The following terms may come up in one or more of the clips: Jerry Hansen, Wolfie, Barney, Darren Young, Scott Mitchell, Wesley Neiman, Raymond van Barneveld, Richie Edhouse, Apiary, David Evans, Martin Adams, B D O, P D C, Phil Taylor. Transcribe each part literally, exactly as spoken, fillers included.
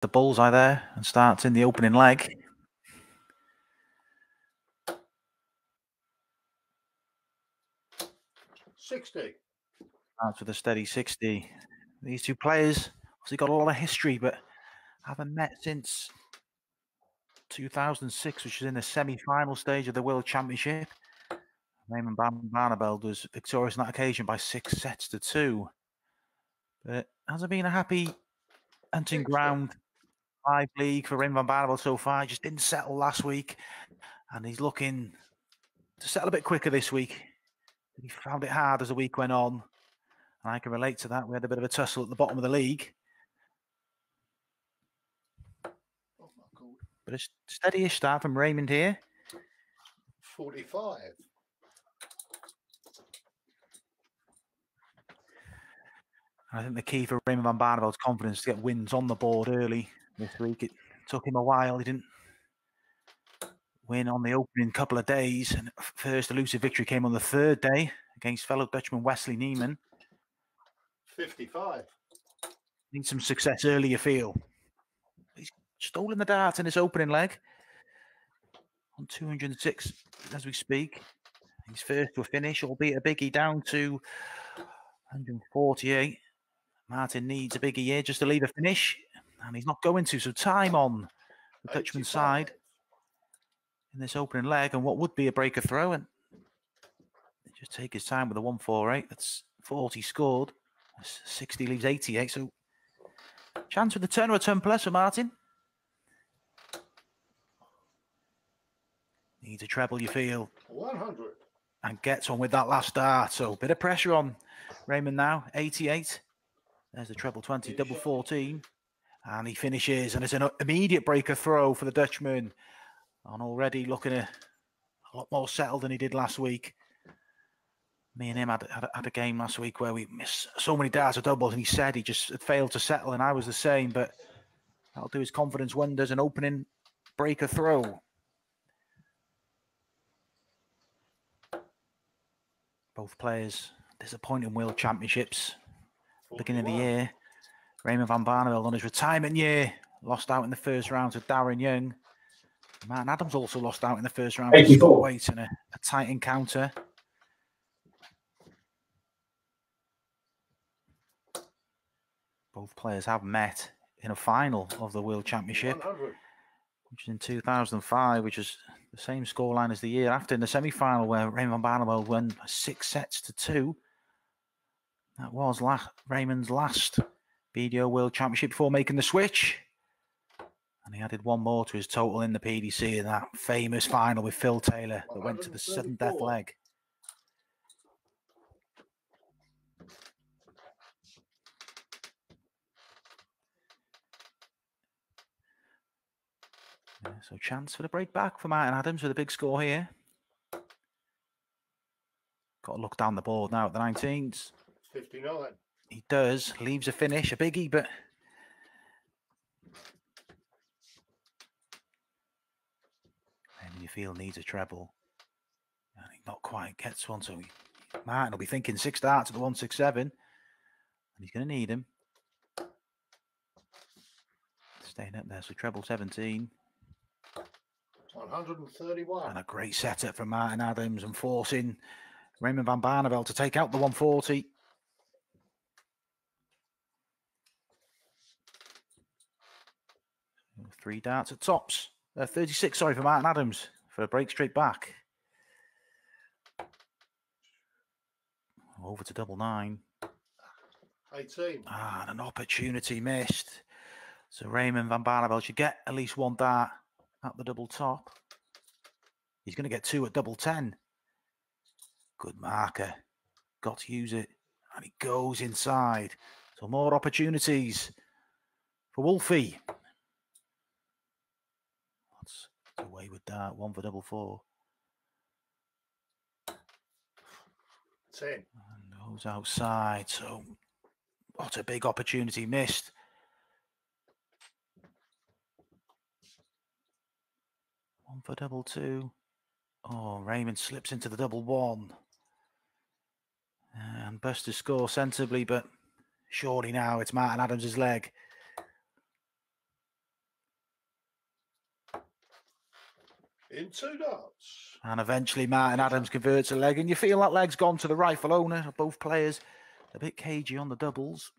the bullseye there and starts in the opening leg. sixty. Starts with a steady sixty. These two players obviously got a lot of history, but haven't met since two thousand six, which is in the semi-final stage of the World Championship. Raymond van Barneveld was victorious on that occasion by six sets to two. But hasn't been a happy hunting ground live league for Raymond van Barneveld so far. He just didn't settle last week, and he's looking to settle a bit quicker this week. He found it hard as the week went on, and I can relate to that. We had a bit of a tussle at the bottom of the league. But a steady-ish start from Raymond here. forty-five. I think the key for Raymond van Barneveld's confidence is to get wins on the board early this week. It took him a while. He didn't win on the opening couple of days. And first elusive victory came on the third day against fellow Dutchman Wesley Neiman. fifty-five. Need some success early, you feel. He's stolen the dart in his opening leg. On two hundred and six as we speak. He's first to a finish, albeit a biggie, down to one hundred and forty-eight. Martin needs a biggie here just to leave a finish, and he's not going to. So time on the Dutchman's side in this opening leg, and what would be a breaker throw, and just take his time with a one forty-eight. That's forty scored. That's sixty leaves eighty-eight. So chance with the turn or a turn plus for Martin. Needs a treble, you feel. one hundred. And gets on with that last dart. So a bit of pressure on Raymond now. eighty-eight. There's the treble twenty, double fourteen, and he finishes, and it's an immediate breaker throw for the Dutchman, and already looking a, a lot more settled than he did last week. Me and him had, had, had a game last week where we missed so many darts or doubles, and he said he just had failed to settle, and I was the same, but that'll do his confidence wonders, an opening breaker throw. Both players disappointing World Championships. Beginning of the year, Raymond van Barneveld on his retirement year lost out in the first round to Darren Young. Martin Adams also lost out in the first round. eighty-four. Weight and a, a tight encounter. Both players have met in a final of the World Championship, which is in two thousand five, which is the same scoreline as the year after in the semi-final where Raymond van Barneveld won by six sets to two. That was last, Raymond's last B D O World Championship before making the switch. And he added one more to his total in the P D C in that famous final with Phil Taylor that went to the sudden death leg. Yeah, so chance for the break back for Martin Adams with a big score here. Got to look down the board now at the nineteens. fifty-nine. He does. Leaves a finish, a biggie, but and you feel needs a treble. And he not quite gets one, so he, Martin will be thinking six darts at the one sixty-seven. And he's going to need him. Staying up there, so treble seventeen. one hundred and thirty-one. And a great setup from Martin Adams and forcing Raymond van Barneveld to take out the one forty. Three darts at tops. Uh, thirty-six, sorry, for Martin Adams for a break straight back. Over to double nine. eighteen. Ah, and an opportunity missed. So Raymond van Barneveld should get at least one dart at the double top. He's going to get two at double ten. Good marker. Got to use it. And he goes inside. So more opportunities for Wolfie. That's the wayward dart. One for double four. ten. And goes outside. So what a big opportunity missed. One for double two. Oh, Raymond slips into the double one. And Buster scores sensibly, but surely now it's Martin Adams' leg. in two darts. And eventually Martin Adams converts a leg, and you feel that leg's gone to the rifle owner. Both players a bit cagey on the doubles.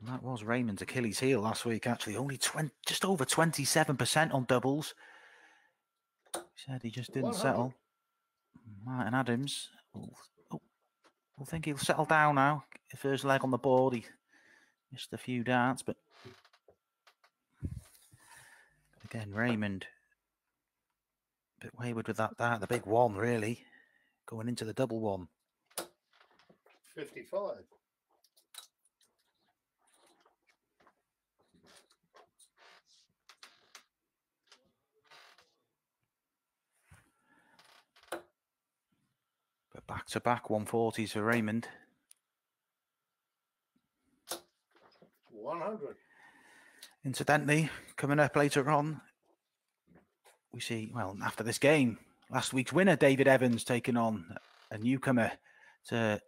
And that was Raymond's Achilles heel last week, actually. Only twenty, just over twenty-seven percent on doubles. He said he just didn't settle. Martin Adams will, oh, will think he'll settle down now. First leg on the board. He missed a few darts, but again, Raymond a bit wayward with that dart. The big one, really. Going into the double one. fifty-five. Back-to-back one forties for Raymond. one hundred. Incidentally, coming up later on, we see, well, after this game, last week's winner, David Evans, taking on a newcomer to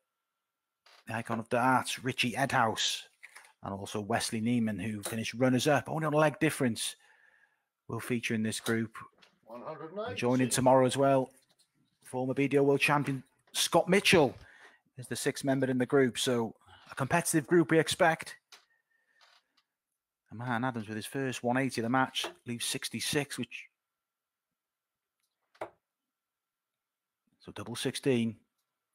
the icon of darts, Richie Edhouse, and also Wesley Neiman, who finished runners-up, only on a leg difference. We'll feature in this group. one hundred ninety. Joining tomorrow as well, former B D O World Champion Scott Mitchell is the sixth member in the group, so a competitive group we expect. And Martin Adams with his first one eighty of the match leaves sixty-six, which so double sixteen,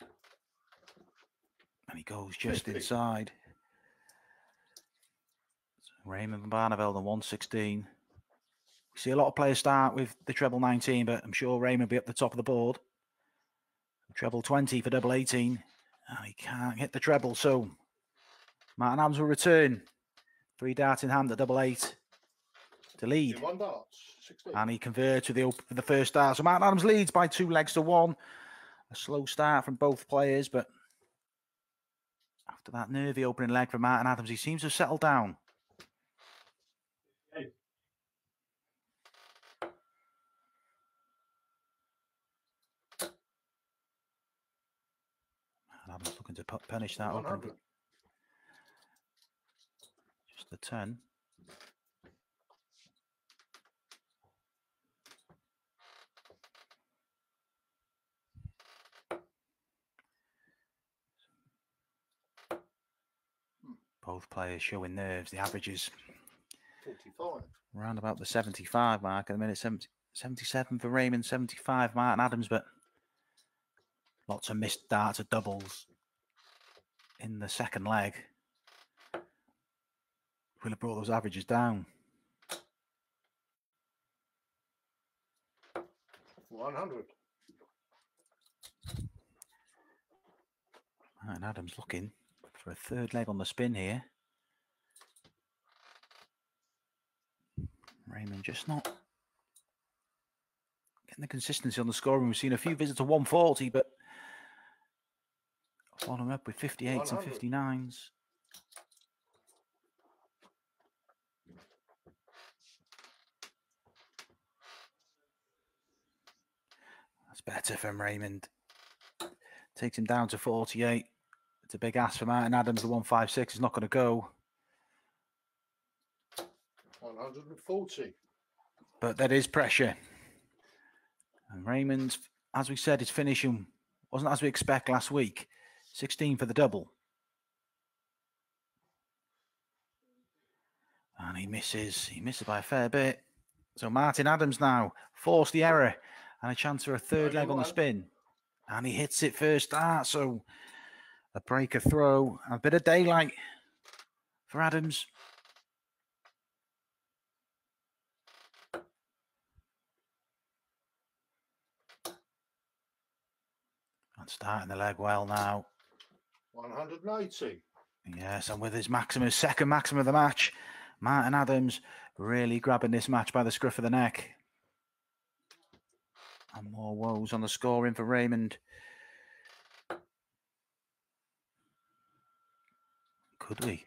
and he goes just inside. So Raymond van Barneveld on one sixteen. We see a lot of players start with the treble nineteen, but I'm sure Raymond will be up the top of the board. Treble twenty for double eighteen. Oh, he can't hit the treble, so Martin Adams will return. Three darts in hand at double eight to lead. One dart, and he converts with the, with the first dart. So Martin Adams leads by two legs to one. A slow start from both players, but after that nervy opening leg for Martin Adams, he seems to have settled down. Adams looking to punish that open. Just the ten. Hmm. Both players showing nerves. The averages forty-five. Around about the seventy-five mark at the minute. seventy, seventy-seven for Raymond, seventy-five Martin Adams, but lots of missed darts of doubles in the second leg. We'll have brought those averages down. one hundred. Martin Adams looking for a third leg on the spin here. Raymond just not getting the consistency on the scoring. We've seen a few visits to one forty, but following up with fifty-eights and fifty-nines. That's better from Raymond. Takes him down to forty-eight. It's a big ask for Martin Adams. The one fifty-six is not going to go. one forty. But there is pressure. And Raymond, as we said, his finishing wasn't as we expect last week. sixteen for the double. And he misses. He misses by a fair bit. So Martin Adams now forced the error and a chance for a third leg on the spin. And he hits it first dart. So a breaker throw. A bit of daylight for Adams. And starting the leg well now. one hundred ninety. Yes, and with his maximum, his second maximum of the match, Martin Adams really grabbing this match by the scruff of the neck. And more woes on the scoring for Raymond. Could we?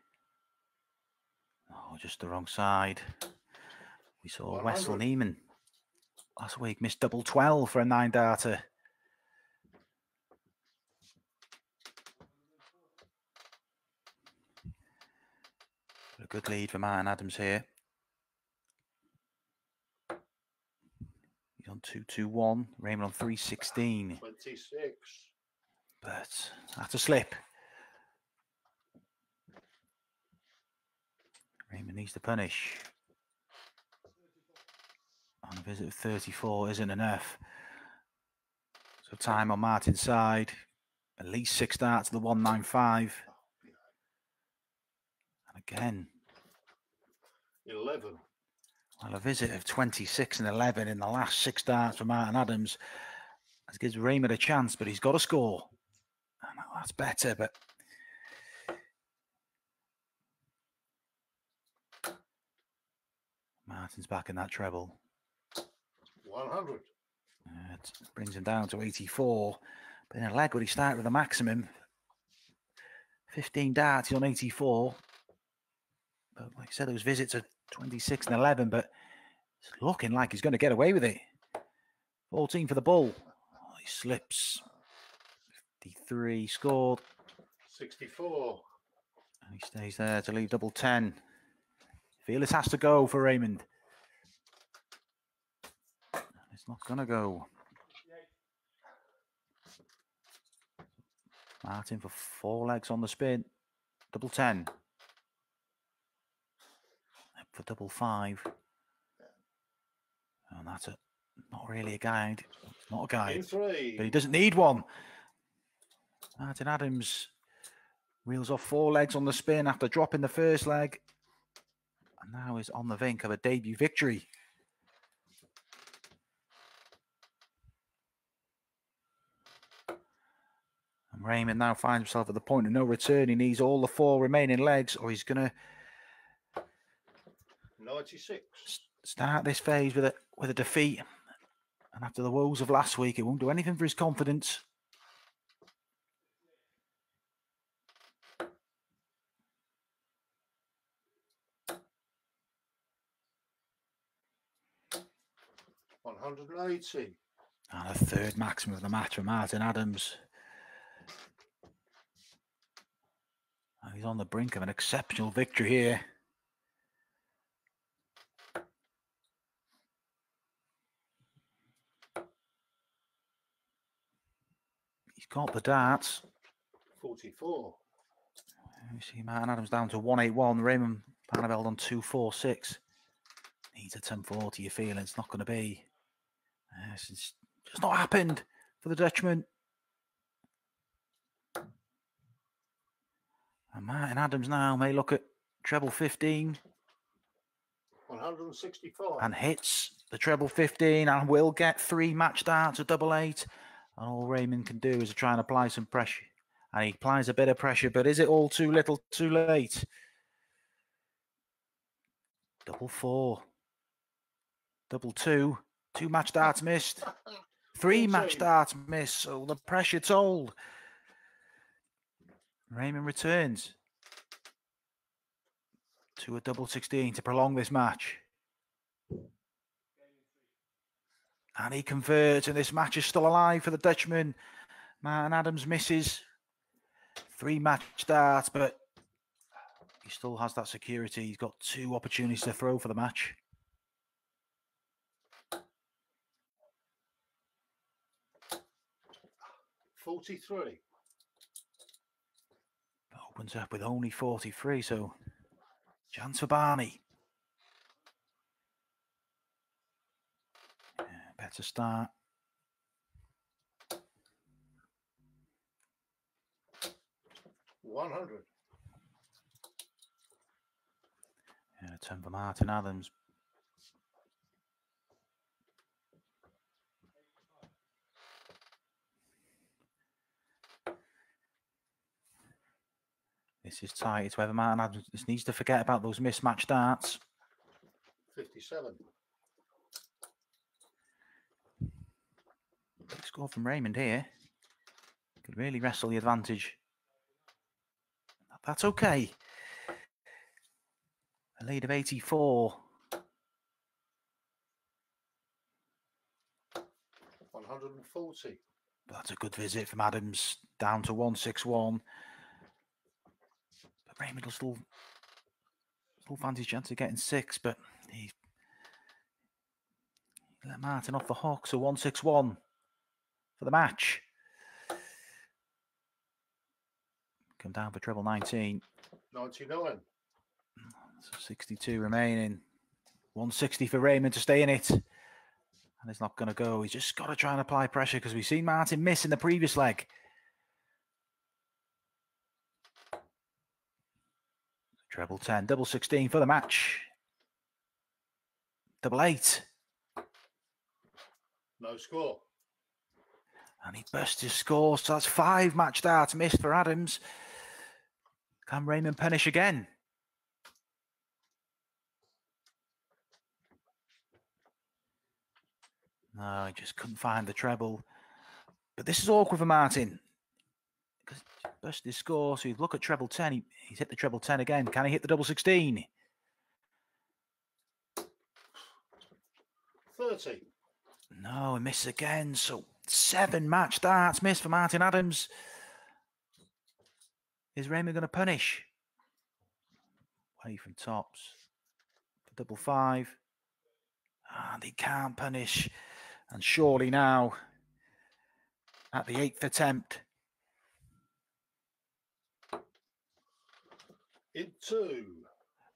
Oh, just the wrong side. We saw Wesley Neiman last week missed double twelve for a nine-darter. A good lead for Martin Adams here. on two twenty-one. Raymond on three sixteen. twenty-six. But that's a slip. Raymond needs to punish. On a visit of thirty-four isn't enough. So time on Martin's side. At least six starts to the one ninety-five. And again. eleven. Well, a visit of twenty-six and eleven in the last six starts for Martin Adams. That gives Raymond a chance, but he's got to score. And that's better, but... Martin's back in that treble. one hundred. Uh, it brings him down to eighty-four. But in a leg, would he start with a maximum? fifteen darts, he's on eighty-four. But like I said, those visits are twenty-six and eleven, but it's looking like he's going to get away with it. fourteen for the ball. Oh, he slips. fifty-three, scored. sixty-four. And he stays there to leave double ten. Fearless has to go for Raymond. It's not going to go. Martin for four legs on the spin. Double ten. Up for double five. And that's a, not really a guide. Not a guide. Three. But he doesn't need one. Martin Adams reels off four legs on the spin after dropping the first leg. And now is on the brink of a debut victory. And Raymond now finds himself at the point of no return. He needs all the four remaining legs or he's going to ninety-six. Start this phase with a, with a defeat. And after the woes of last week, it won't do anything for his confidence. one eighty. And a third maximum of the match for Martin Adams. And he's on the brink of an exceptional victory here. He's got the darts. forty-four. You see Martin Adams down to one eighty-one. Raymond van Barneveld on two forty-six. Needs a ten forty, you feel. It's not going to be. Uh, it's just not happened for the Dutchman. And Martin Adams now may look at treble fifteen. one sixty-four. And hits the treble fifteen and will get three match darts at double eight. And all Raymond can do is try and apply some pressure. And he applies a bit of pressure, but is it all too little, too late? Double four. Double two. Two match darts missed. Three match darts missed. So the pressure told. Raymond returns to a double sixteen to prolong this match. And he converts, and this match is still alive for the Dutchman. Martin Adams misses. Three match darts, but he still has that security. He's got two opportunities to throw for the match. forty-three. Opens up with only forty-three, so chance for Barney. Yeah, better start. one hundred. Yeah, a ten for Martin Adams. This is tight. It's whether Martin Adams just needs to forget about those mismatched darts. fifty-seven. Big score from Raymond here. Could really wrestle the advantage. That's okay. A lead of eighty-four. one forty. That's a good visit from Adams. Down to one sixty-one. Raymond will still, still find his chance of getting six, but he, Martin off the hook, so one six one for the match. Come down for treble nineteen. ninety-nine. So sixty-two remaining. one sixty for Raymond to stay in it. And it's not going to go. He's just got to try and apply pressure because we've seen Martin miss in the previous leg. Treble ten, double sixteen for the match. Double eight. No score. And he burst his score. So that's five match darts missed for Adams. Can Raymond punish again? No, he just couldn't find the treble. But this is awkward for Martin. Because he burst his score. So you look at treble ten. He, he's hit the treble ten again. Can he hit the double sixteen? thirty. No, he misses again. So seven match darts missed for Martin Adams. Is Raymond going to punish? Away from tops. Double five. And he can't punish. And surely now, at the eighth attempt. Into.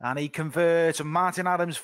And he converts. And Martin Adams